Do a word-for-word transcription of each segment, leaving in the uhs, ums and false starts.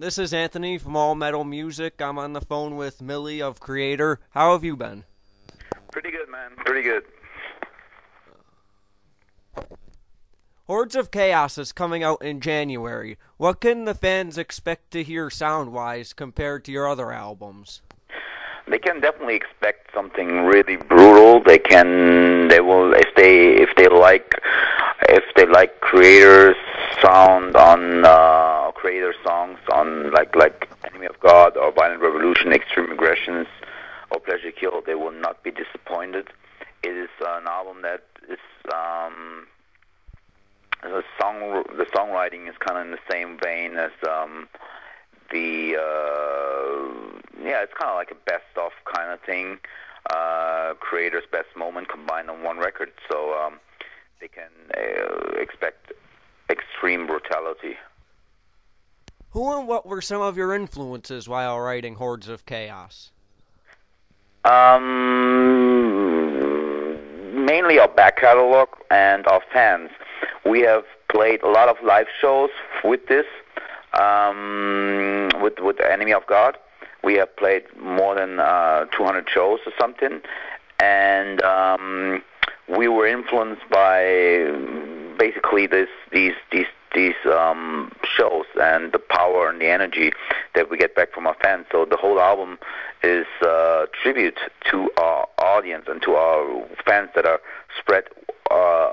This is Anthony from All Metal Music. I'm on the phone with Mille of Kreator. How have you been? Pretty good, man. Pretty good. Hordes of Chaos is coming out in January. What can the fans expect to hear sound-wise compared to your other albums? They can definitely expect something really brutal. They can, they will, if they, if they like, if they like Kreator's sound on uh, Kreator songs on like like Enemy of God or Violent Revolution, Extreme Aggressions, or Pleasure to Kill, they will not be disappointed. It is an album that is um, the song, the songwriting is kind of in the same vein as um, the. Uh, Yeah, it's kind of like a best-of kind of thing, uh, Kreator's best moment combined on one record, so um, they can uh, expect extreme brutality. Who and what were some of your influences while writing Hordes of Chaos? Um, mainly our back catalog and our fans. We have played a lot of live shows with this, um, with, with Enemy of God. We have played more than uh, two hundred shows or something, and um, we were influenced by basically this, these these these um, shows and the power and the energy that we get back from our fans. So the whole album is a tribute to our audience and to our fans that are spread uh,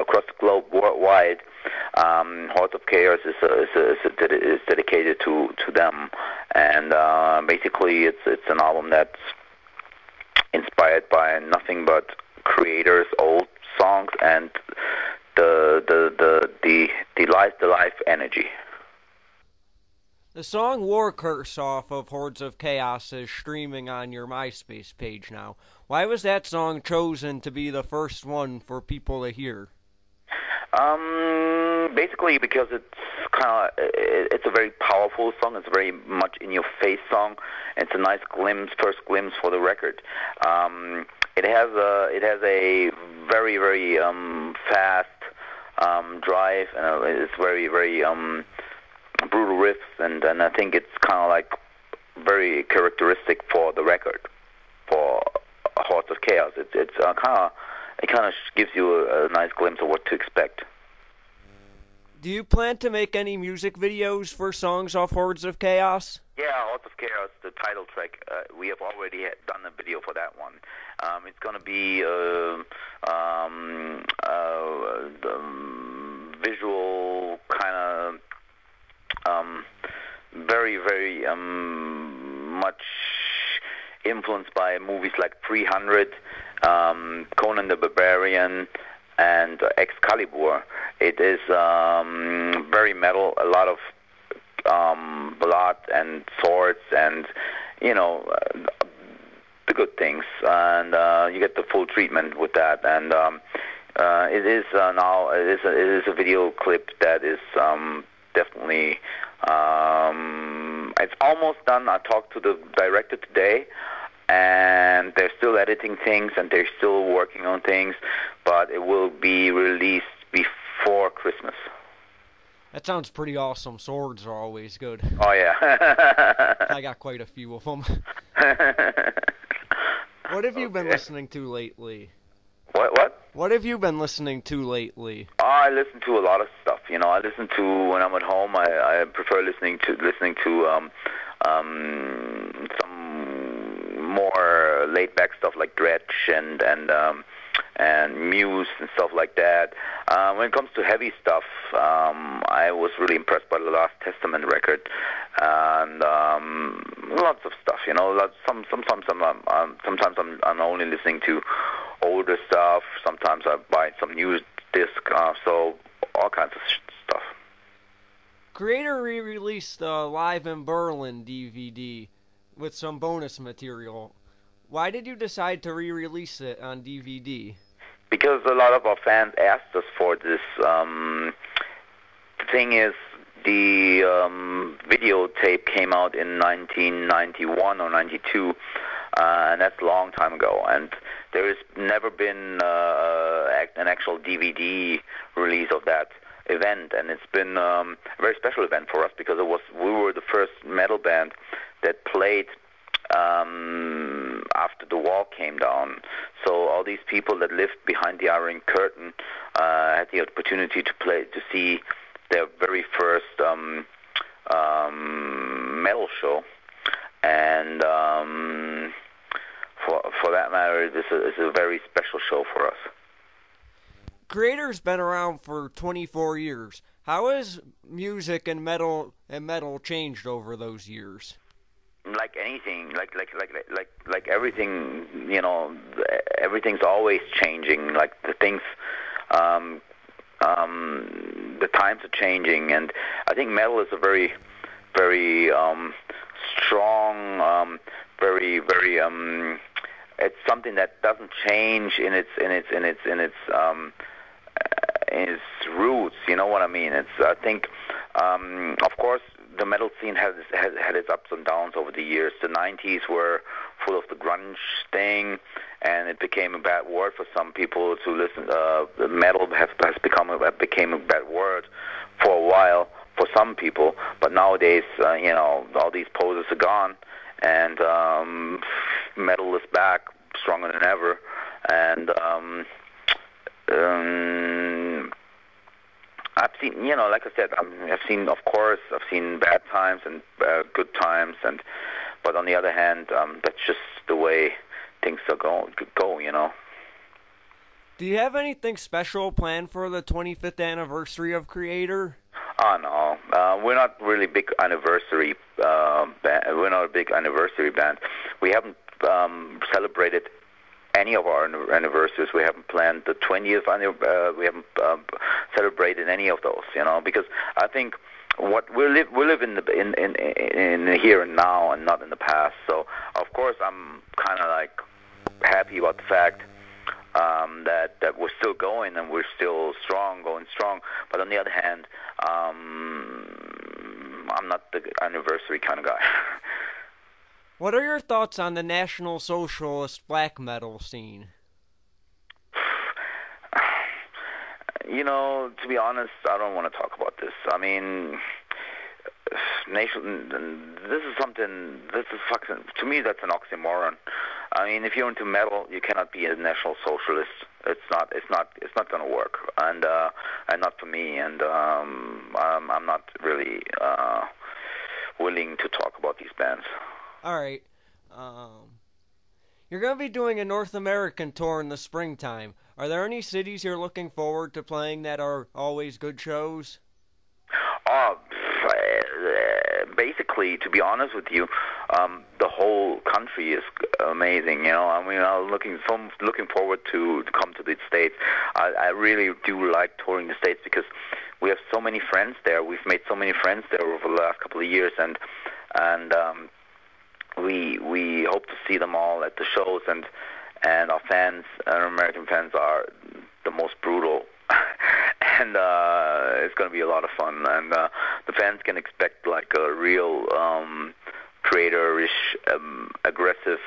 across the globe, worldwide. Um, Hordes of Chaos is, a, is, a, is, a, is dedicated to, to them, and uh, basically it's it's an album that's inspired by nothing but Kreator's old songs and the the the the, the life the life energy. The song War Curse off of Hordes of Chaos is streaming on your MySpace page now. Why was that song chosen to be the first one for people to hear? Um, basically because it's kind of, it's a very powerful song, it's a very much in your face song, it's a nice glimpse, first glimpse for the record. Um, it has a, it has a very, very, um, fast, um, drive, and it's very, very, um, brutal riffs, and, and I think it's kind of like very characteristic for the record, for Hordes of Chaos. It's, it's uh, kind of, it kind of gives you a, a nice glimpse of what to expect. Do you plan to make any music videos for songs off Hordes of Chaos? Yeah, Hordes of Chaos, the title track, uh, we have already done a video for that one. Um, it's going to be uh, um, uh, the visual kind of um, very, very um, much influenced by movies like three hundred, um, Conan the Barbarian, and uh, Excalibur. It is um, very metal, a lot of um, blood and swords and, you know, uh, the good things. And uh, you get the full treatment with that. And um, uh, it is uh, now, it is, a, it is a video clip that is um, definitely, um, it's almost done. I talked to the director today, and they're still editing things and they're still working on things, but it will be released before Christmas. That sounds pretty awesome. Swords are always good. Oh yeah. I got quite a few of them. What have you okay. been listening to lately? What what? What have you been listening to lately? Oh, I listen to a lot of stuff. You know, I listen to when I'm at home. I, I prefer listening to listening to um, um, some more laid back stuff like Dredge and and um, and Muse and stuff like that. Uh, when it comes to heavy stuff, um, I was really impressed by the Last Testament record, and um, lots of stuff. You know, lots, some sometimes I'm, I'm sometimes I'm, I'm only listening to older stuff. Sometimes I buy some new disc, uh, so all kinds of sh stuff. Kreator re-released the Live in Berlin D V D with some bonus material. Why did you decide to re-release it on D V D? Because a lot of our fans asked us for this. Um, the thing is, the um, videotape came out in nineteen ninety-one or ninety-two. Uh, and that's a long time ago, and there has never been uh, an actual D V D release of that. event, and it's been um, a very special event for us because it was we were the first metal band that played um, after the wall came down. So all these people that lived behind the Iron Curtain uh, had the opportunity to play to see their very first um, um, metal show, and um, for for that matter, this is a very special show for us. Kreator's been around for twenty-four years. How has music and metal and metal changed over those years? Like anything, like like like like like everything, you know, everything's always changing. Like the things, um, um, the times are changing, and I think metal is a very, very um, strong, um, very very. Um, it's something that doesn't change in its in its in its in its um. Is roots, you know what I mean? It's I think, um, of course, the metal scene has, has had its ups and downs over the years. The nineties were full of the grunge thing, and it became a bad word for some people to listen. Uh, metal has, has become a, became a bad word for a while for some people, but nowadays, uh, you know, all these poses are gone, and um, metal is back stronger than ever, and. Um, Um, I've seen, you know, like I said, I mean, I've seen, of course, I've seen bad times and uh, good times, and but on the other hand, um, that's just the way things are go, go, you know. Do you have anything special planned for the twenty-fifth anniversary of Kreator? Oh no, uh, we're not really big anniversary. Uh, band. We're not a big anniversary band. We haven't um, celebrated any of our anniversaries. We haven't planned the twentieth uh, we haven't uh, celebrated any of those, you know, because I think what we live we live in the in in in the here and now and not in the past. So of course I'm kind of like happy about the fact um that that we're still going and we're still strong going strong, but on the other hand, um I'm not the anniversary kind of guy. What are your thoughts on the National Socialist black metal scene? You know, to be honest, I don't want to talk about this. I mean, nation, this is something, this is fucking, to me that's an oxymoron. I mean, if you're into metal, you cannot be a National Socialist. It's not, it's not, it's not going to work, and uh, and not for me. And um, I'm, I'm not really uh, willing to talk about these bands. All right, um, you're going to be doing a North American tour in the springtime. Are there any cities you're looking forward to playing that are always good shows? Uh, basically, to be honest with you, um, the whole country is amazing. You know, I mean, I'm looking from looking forward to, to come to the States. I, I really do like touring the States because we have so many friends there. We've made so many friends there over the last couple of years, and and. Um, We we hope to see them all at the shows, and and our fans, our American fans, are the most brutal, and uh, it's going to be a lot of fun. And uh, the fans can expect like a real um, Kreator-ish, um, aggressive,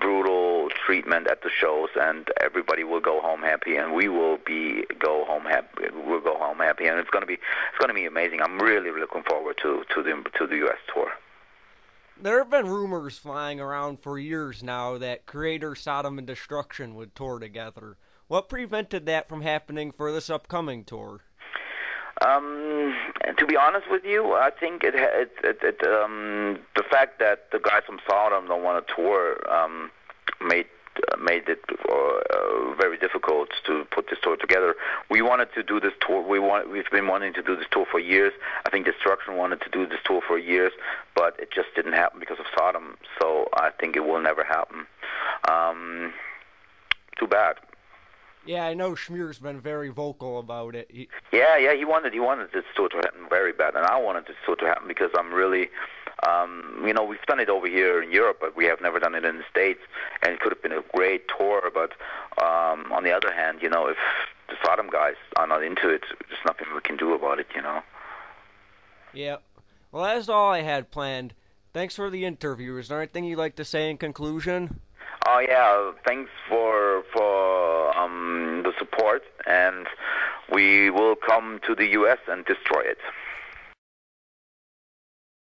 brutal treatment at the shows, and everybody will go home happy, and we will be go home happy. We'll go home happy, and it's going to be it's going to be amazing. I'm really looking forward to to the to the U S tour. There have been rumors flying around for years now that Kreator, Sodom, and Destruction would tour together. What prevented that from happening for this upcoming tour? Um, to be honest with you, I think it, it, it, it um, the fact that the guys from Sodom don't want to tour um, made uh, made it uh, very difficult to put this tour together. We wanted to do this tour. We want. We've been wanting to do this tour for years. I think Destruction wanted to do this tour for years, but it just didn't happen because of Sodom. So I think it will never happen. Um, too bad. Yeah, I know Schmier's been very vocal about it. He... Yeah, yeah, he wanted he wanted this tour to happen very bad, and I wanted this tour to happen because I'm really, um, you know, we've done it over here in Europe, but we have never done it in the States, and it could have been a great tour. But um, on the other hand, you know, if the Sodom guys are not into it, there's nothing we can do about it, you know. Yeah. Well, that's all I had planned. Thanks for the interview. Is there anything you'd like to say in conclusion? Oh, yeah. Thanks for for um, the support. And we will come to the U S and destroy it.